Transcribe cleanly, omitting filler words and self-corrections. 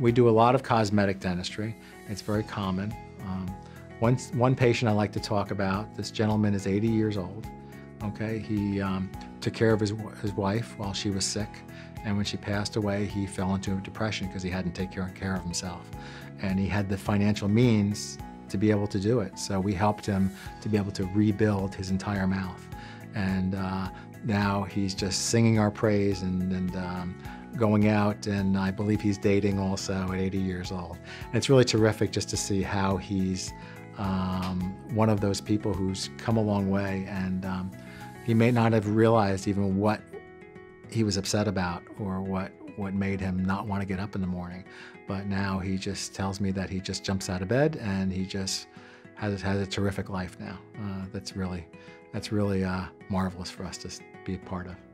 We do a lot of cosmetic dentistry. It's very common. One patient I like to talk about, this gentleman is 80 years old. Okay, he took care of his wife while she was sick, and when she passed away, he fell into a depression because he hadn't taken care of himself. And he had the financial means to be able to do it, so we helped him to be able to rebuild his entire mouth. And now he's just singing our praise and going out, and I believe he's dating also at 80 years old. And it's really terrific just to see how he's one of those people who's come a long way, and he may not have realized even what he was upset about or what made him not want to get up in the morning. But now he just tells me that he just jumps out of bed and he just has a terrific life now. That's really marvelous for us to be a part of.